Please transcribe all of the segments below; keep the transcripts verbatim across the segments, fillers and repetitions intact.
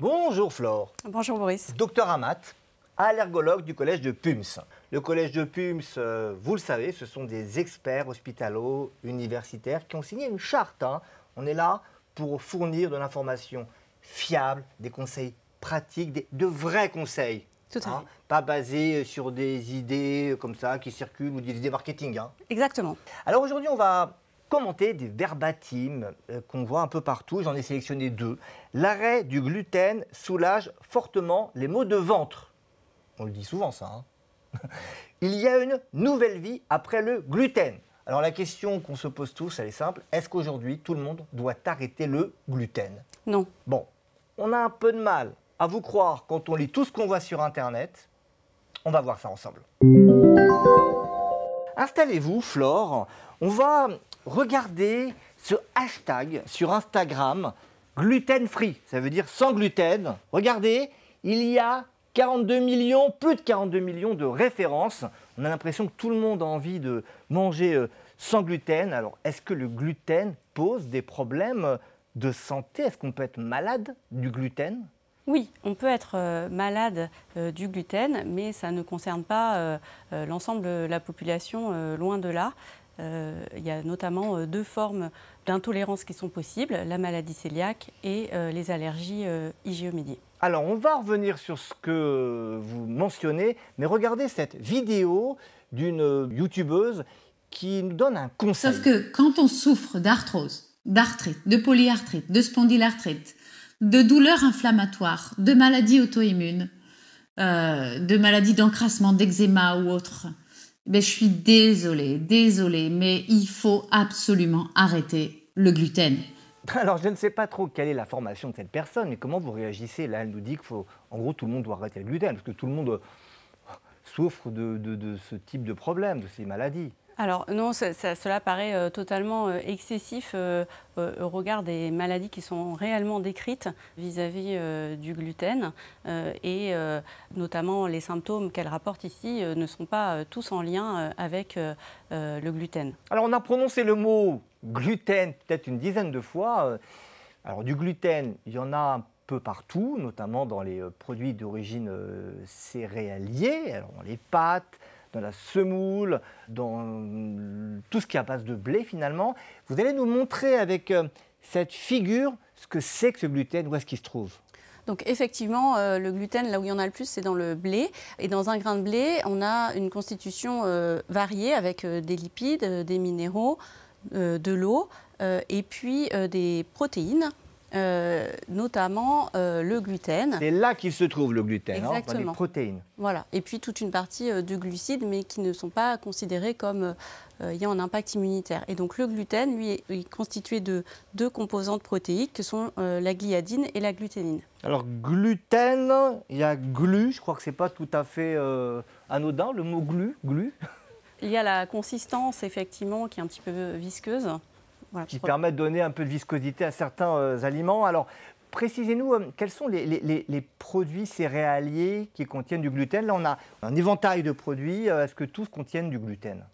Bonjour Flore. Bonjour Boris. Docteur Amat, allergologue du collège de Pums. Le collège de Pums, euh, vous le savez, ce sont des experts hospitalo-universitaires qui ont signé une charte. Hein. On est là pour fournir de l'information fiable, des conseils pratiques, des, de vrais conseils. Tout à hein, fait. Pas basés sur des idées comme ça qui circulent ou des idées marketing. Hein. Exactement. Alors aujourd'hui, on va commenter des verbatims euh, qu'on voit un peu partout. J'en ai sélectionné deux. L'arrêt du gluten soulage fortement les maux de ventre. On le dit souvent, ça. Hein. Il y a une nouvelle vie après le gluten. Alors la question qu'on se pose tous, elle est simple. Est-ce qu'aujourd'hui, tout le monde doit arrêter le gluten? Non. Bon, on a un peu de mal à vous croire quand on lit tout ce qu'on voit sur Internet. On va voir ça ensemble. Installez-vous, Flore. On va regarder ce hashtag sur Instagram, gluten free. Ça veut dire sans gluten. Regardez, il y a quarante-deux millions, plus de quarante-deux millions de références. On a l'impression que tout le monde a envie de manger sans gluten. Alors, est-ce que le gluten pose des problèmes de santé? Est-ce qu'on peut être malade du gluten? Oui, on peut être malade du gluten, mais ça ne concerne pas l'ensemble de la population, loin de là. Euh, il y a notamment euh, deux formes d'intolérance qui sont possibles, la maladie cœliaque et euh, les allergies euh, IgE médiées. Alors, on va revenir sur ce que vous mentionnez, mais regardez cette vidéo d'une youtubeuse qui nous donne un conseil. Sauf que quand on souffre d'arthrose, d'arthrite, de polyarthrite, de spondylarthrite, de douleurs inflammatoires, de maladies auto-immunes, euh, de maladies d'encrassement, d'eczéma ou autres, ben, je suis désolée, désolée, mais il faut absolument arrêter le gluten. Alors, je ne sais pas trop quelle est la formation de cette personne, mais comment vous réagissez? Là, elle nous dit qu'il faut, en gros, tout le monde doit arrêter le gluten, parce que tout le monde souffre de, de, de ce type de problème, de ces maladies. Alors non, ça, ça, cela paraît euh, totalement euh, excessif euh, euh, au regard des maladies qui sont réellement décrites vis-à-vis euh, du gluten euh, et euh, notamment les symptômes qu'elle rapporte ici euh, ne sont pas euh, tous en lien euh, avec euh, euh, le gluten. Alors on a prononcé le mot gluten peut-être une dizaine de fois. Alors du gluten, il y en a un peu partout, notamment dans les euh, produits d'origine euh, céréaliers, alors dans les pâtes, dans la semoule, dans tout ce qui est à base de blé finalement. Vous allez nous montrer avec euh, cette figure ce que c'est que ce gluten, où est-ce qu'il se trouve? Donc effectivement, euh, le gluten, là où il y en a le plus, c'est dans le blé. Et dans un grain de blé, on a une constitution euh, variée avec euh, des lipides, euh, des minéraux, euh, de l'eau euh, et puis euh, des protéines. Euh, notamment euh, le gluten. C'est là qu'il se trouve le gluten, hein, dans les protéines. Voilà, et puis toute une partie euh, de glucides, mais qui ne sont pas considérés comme euh, ayant un impact immunitaire. Et donc le gluten, lui, est, est constitué de deux composantes protéiques, que sont euh, la gliadine et la gluténine. Alors gluten, il y a glu, je crois que c'est pas tout à fait euh, anodin, le mot glu, glu. Il y a la consistance, effectivement, qui est un petit peu visqueuse. Voilà, qui permet de donner un peu de viscosité à certains euh, aliments. Alors, précisez-nous, euh, quels sont les, les, les produits céréaliers qui contiennent du gluten? Là, on a un éventail de produits. Euh, Est-ce que tous contiennent du gluten?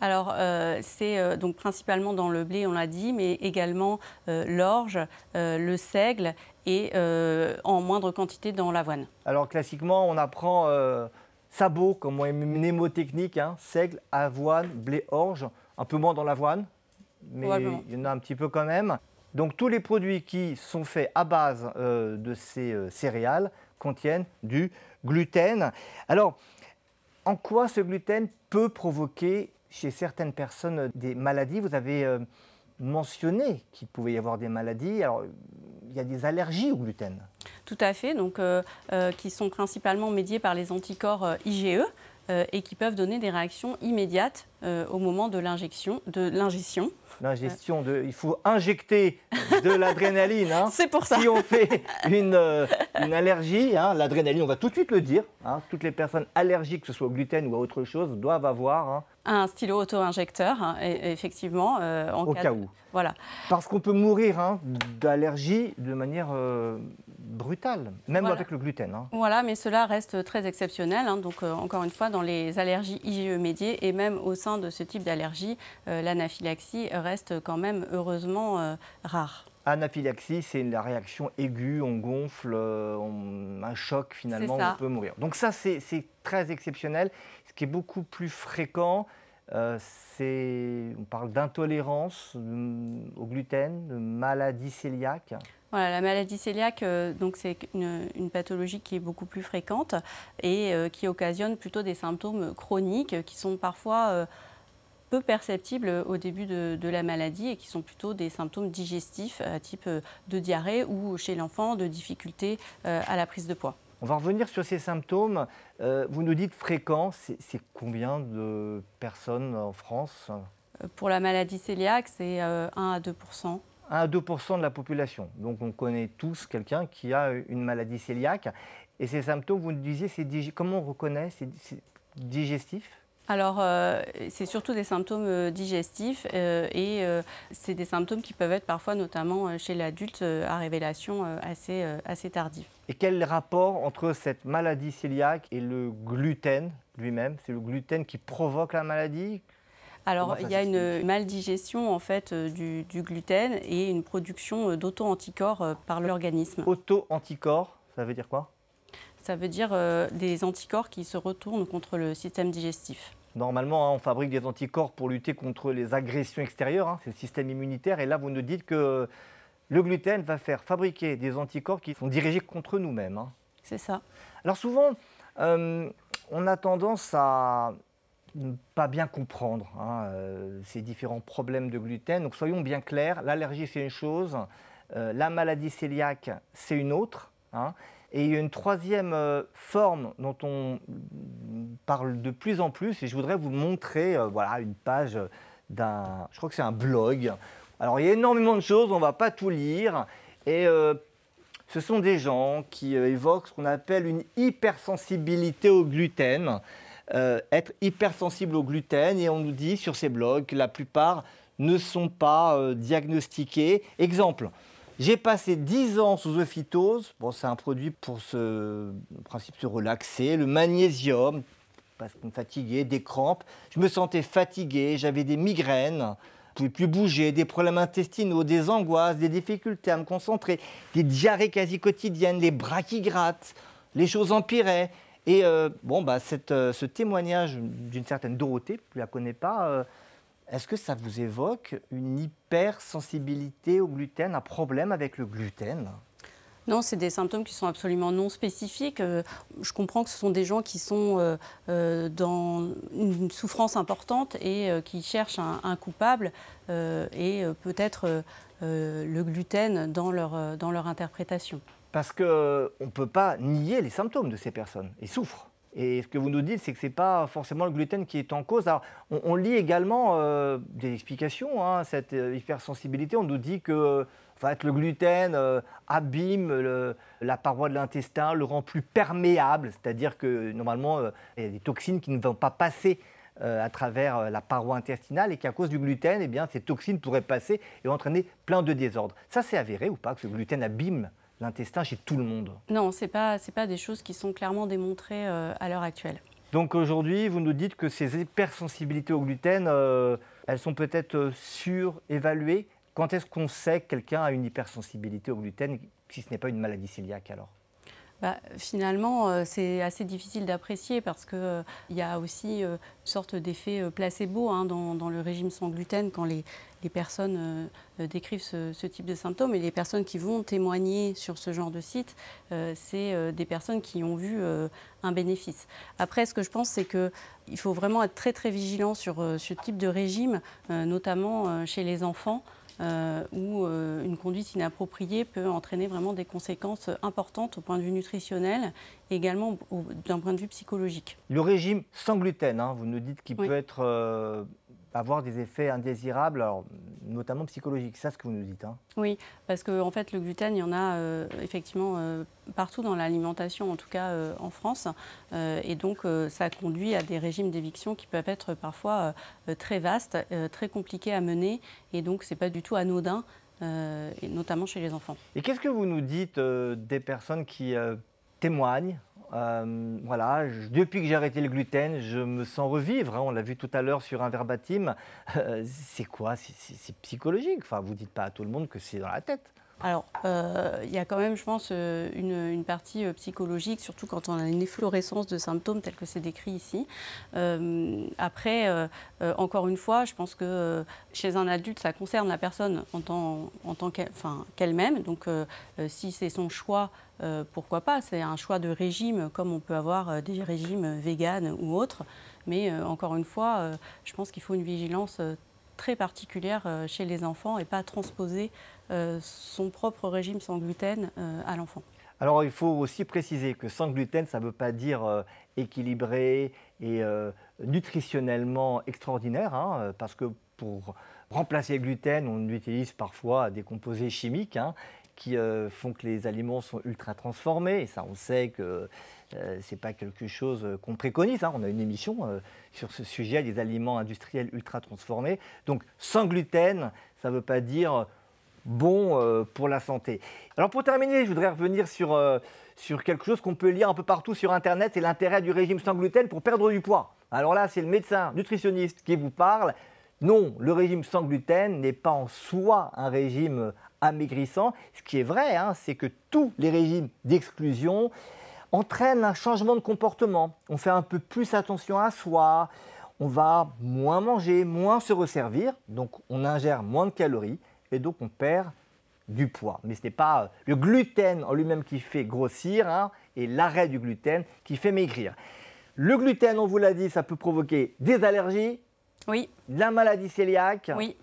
Alors, euh, c'est euh, donc principalement dans le blé, on l'a dit, mais également euh, l'orge, euh, le seigle et euh, en moindre quantité dans l'avoine. Alors, classiquement, on apprend euh, sabot comme mnémotechnique, hein, seigle, avoine, blé, orge, un peu moins dans l'avoine. Mais il y en a un petit peu quand même. Donc tous les produits qui sont faits à base euh, de ces euh, céréales contiennent du gluten. Alors, en quoi ce gluten peut provoquer chez certaines personnes des maladies? Vous avez euh, mentionné qu'il pouvait y avoir des maladies. Alors, il y a des allergies au gluten. Tout à fait, donc, euh, euh, qui sont principalement médiées par les anticorps euh, IgE. Et qui peuvent donner des réactions immédiates euh, au moment de l'injection. De l'ingestion. L'ingestion de, il faut injecter de l'adrénaline. Hein. C'est pour ça. Si on fait une, euh, une allergie, hein, l'adrénaline, on va tout de suite le dire. Hein, toutes les personnes allergiques, que ce soit au gluten ou à autre chose, doivent avoir. Hein, un stylo auto-injecteur, hein, effectivement. Euh, en au cas, cas où. Voilà. Parce qu'on peut mourir hein, d'allergie de manière euh, brutale, même voilà. Avec le gluten. Hein. Voilà, mais cela reste très exceptionnel. Hein, donc, euh, encore une fois, dans les allergies IgE médiées et même au sein de ce type d'allergie, euh, l'anaphylaxie reste quand même heureusement euh, rare. Anaphylaxie, c'est la réaction aiguë, on gonfle, on, un choc finalement, on peut mourir. Donc ça, c'est très exceptionnel. Ce qui est beaucoup plus fréquent, euh, c'est, on parle d'intolérance au gluten, de maladie cœliaque. Voilà, la maladie cœliaque, euh, donc c'est une, une pathologie qui est beaucoup plus fréquente et euh, qui occasionne plutôt des symptômes chroniques qui sont parfois euh, peu perceptibles au début de, de la maladie et qui sont plutôt des symptômes digestifs à type de diarrhée ou chez l'enfant de difficultés à la prise de poids. On va revenir sur ces symptômes. Vous nous dites fréquents, c'est combien de personnes en France? Pour la maladie cœliaque, c'est un à deux pour cent. un à deux pour cent de la population. Donc on connaît tous quelqu'un qui a une maladie cœliaque. Et ces symptômes, vous nous disiez, comment on reconnaît? C'est digestif? Alors, euh, c'est surtout des symptômes digestifs euh, et euh, c'est des symptômes qui peuvent être parfois, notamment chez l'adulte, euh, à révélation euh, assez, euh, assez tardive. Et quel rapport entre cette maladie cœliaque et le gluten lui-même? C'est le gluten qui provoque la maladie? Alors, il y a une maldigestion en fait, du, du gluten et une production d'auto-anticorps par l'organisme. Auto-anticorps, ça veut dire quoi? Ça veut dire euh, des anticorps qui se retournent contre le système digestif. Normalement, hein, on fabrique des anticorps pour lutter contre les agressions extérieures, hein, c'est le système immunitaire. Et là, vous nous dites que le gluten va faire fabriquer des anticorps qui sont dirigés contre nous-mêmes. Hein. C'est ça. Alors souvent, euh, on a tendance à ne pas bien comprendre hein, euh, ces différents problèmes de gluten. Donc soyons bien clairs, l'allergie, c'est une chose, euh, la maladie cœliaque, c'est une autre. Hein. Et il y a une troisième euh, forme dont on parle de plus en plus, et je voudrais vous montrer euh, voilà, une page d'un, je crois que c'est un blog. Alors il y a énormément de choses, on ne va pas tout lire, et euh, ce sont des gens qui euh, évoquent ce qu'on appelle une hypersensibilité au gluten, euh, être hypersensible au gluten, et on nous dit sur ces blogs que la plupart ne sont pas euh, diagnostiqués. Exemple. J'ai passé dix ans sous euphytose, bon, c'est un produit pour se, en principe, se relaxer, le magnésium, parce qu'on me fatiguait, des crampes. Je me sentais fatigué, j'avais des migraines, je ne pouvais plus bouger, des problèmes intestinaux, des angoisses, des difficultés à me concentrer, des diarrhées quasi quotidiennes, les bras qui grattent, les choses empiraient. Et euh, bon, bah, cette, euh, ce témoignage d'une certaine Dorothée, je ne la connais pas, euh, est-ce que ça vous évoque une hypersensibilité au gluten, un problème avec le gluten? Non, c'est des symptômes qui sont absolument non spécifiques. Euh, je comprends que ce sont des gens qui sont euh, dans une souffrance importante et euh, qui cherchent un, un coupable euh, et euh, peut-être euh, le gluten dans leur, euh, dans leur interprétation. Parce qu'on ne peut pas nier les symptômes de ces personnes. Ils souffrent. Et ce que vous nous dites, c'est que ce n'est pas forcément le gluten qui est en cause. Alors, on, on lit également euh, des explications à hein, cette euh, hypersensibilité. On nous dit que en fait, le gluten euh, abîme le, la paroi de l'intestin, le rend plus perméable. C'est-à-dire que normalement, euh, il y a des toxines qui ne vont pas passer euh, à travers euh, la paroi intestinale et qu'à cause du gluten, eh bien, ces toxines pourraient passer et entraîner plein de désordres. Ça, c'est avéré ou pas que le gluten abîme l'intestin chez tout le monde? Non, ce n'est pas, c'est pas des choses qui sont clairement démontrées euh, à l'heure actuelle. Donc aujourd'hui, vous nous dites que ces hypersensibilités au gluten, euh, elles sont peut-être surévaluées. Quand est-ce qu'on sait que quelqu'un a une hypersensibilité au gluten, si ce n'est pas une maladie cœliaque alors? Bah, finalement, euh, c'est assez difficile d'apprécier parce qu'il euh, y a aussi euh, une sorte d'effet euh, placebo hein, dans, dans le régime sans gluten quand les, les personnes euh, décrivent ce, ce type de symptômes. Et les personnes qui vont témoigner sur ce genre de site, euh, c'est euh, des personnes qui ont vu euh, un bénéfice. Après, ce que je pense, c'est qu'il faut vraiment être très, très vigilant sur euh, ce type de régime, euh, notamment euh, chez les enfants. Euh, où euh, une conduite inappropriée peut entraîner vraiment des conséquences importantes au point de vue nutritionnel et également d'un point de vue psychologique. Le régime sans gluten, hein, vous nous dites qu'il oui. peut être, euh, avoir des effets indésirables, alors, notamment psychologiques, c'est ça ce que vous nous dites hein. Oui, parce qu'en en fait le gluten, il y en a euh, effectivement euh, partout dans l'alimentation, en tout cas euh, en France, euh, et donc euh, ça conduit à des régimes d'éviction qui peuvent être parfois euh, très vastes, euh, très compliqués à mener, et donc c'est pas du tout anodin, euh, et notamment chez les enfants. Et qu'est-ce que vous nous dites euh, des personnes qui euh, témoignent euh, voilà, je, depuis que j'ai arrêté le gluten, je me sens revivre, hein, on l'a vu tout à l'heure sur un verbatim. Euh, c'est quoi? C'est psychologique. Enfin, vous ne dites pas à tout le monde que c'est dans la tête. Alors, euh, il y a quand même, je pense, une, une partie psychologique, surtout quand on a une efflorescence de symptômes tels que c'est décrit ici. Euh, après, euh, encore une fois, je pense que chez un adulte, ça concerne la personne en tant, en tant qu'elle, enfin, qu'elle-même. Donc, euh, si c'est son choix, euh, pourquoi pas? C'est un choix de régime, comme on peut avoir des régimes véganes ou autres. Mais euh, encore une fois, euh, je pense qu'il faut une vigilance euh, très particulière euh, chez les enfants et pas transposer euh, son propre régime sans gluten euh, à l'enfant. Alors il faut aussi préciser que sans gluten, ça ne veut pas dire euh, équilibré et euh, nutritionnellement extraordinaire, hein, parce que pour remplacer le gluten, on utilise parfois des composés chimiques, hein, qui euh, font que les aliments sont ultra transformés, et ça on sait que Euh, c'est pas quelque chose qu'on préconise, hein. On a une émission euh, sur ce sujet, les aliments industriels ultra transformés. Donc sans gluten, ça ne veut pas dire bon euh, pour la santé. Alors pour terminer, je voudrais revenir sur, euh, sur quelque chose qu'on peut lire un peu partout sur Internet, c'est l'intérêt du régime sans gluten pour perdre du poids. Alors là, c'est le médecin nutritionniste qui vous parle. Non, le régime sans gluten n'est pas en soi un régime amaigrissant. Ce qui est vrai, hein, c'est que tous les régimes d'exclusion entraîne un changement de comportement. On fait un peu plus attention à soi, on va moins manger, moins se resservir, donc on ingère moins de calories et donc on perd du poids. Mais ce n'est pas le gluten en lui-même qui fait grossir, hein, et l'arrêt du gluten qui fait maigrir. Le gluten, on vous l'a dit, ça peut provoquer des allergies, oui, la maladie cœliaque, oui,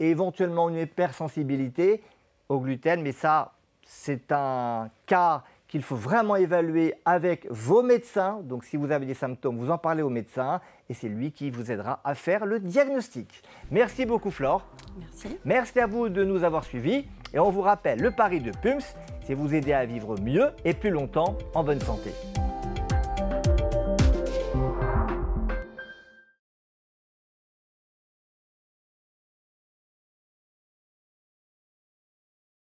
et éventuellement une hypersensibilité au gluten, mais ça, c'est un cas qu'il faut vraiment évaluer avec vos médecins. Donc si vous avez des symptômes, vous en parlez au médecin et c'est lui qui vous aidera à faire le diagnostic. Merci beaucoup Flore. Merci. Merci à vous de nous avoir suivis et on vous rappelle le pari de Pums, c'est vous aider à vivre mieux et plus longtemps en bonne santé.